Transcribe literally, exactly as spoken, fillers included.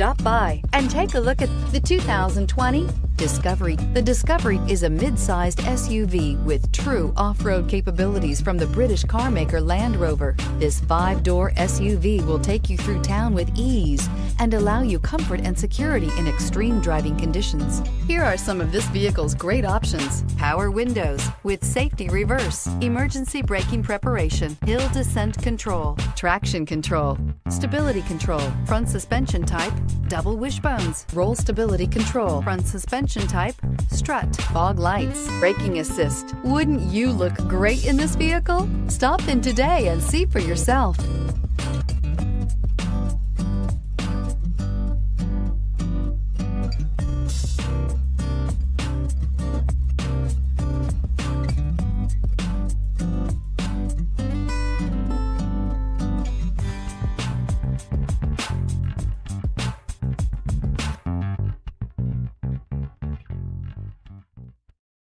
Stop by and take a look at the two thousand twenty Discovery. The Discovery is a mid-sized S U V with true off-road capabilities from the British carmaker Land Rover. This five-door S U V will take you through town with ease and allow you comfort and security in extreme driving conditions. Here are some of this vehicle's great options: power windows with safety reverse, emergency braking preparation, hill descent control, traction control, stability control, front suspension type, double wishbones, roll stability control, front suspension type, strut, fog lights, braking assist. Wouldn't you look great in this vehicle? Stop in today and see for yourself.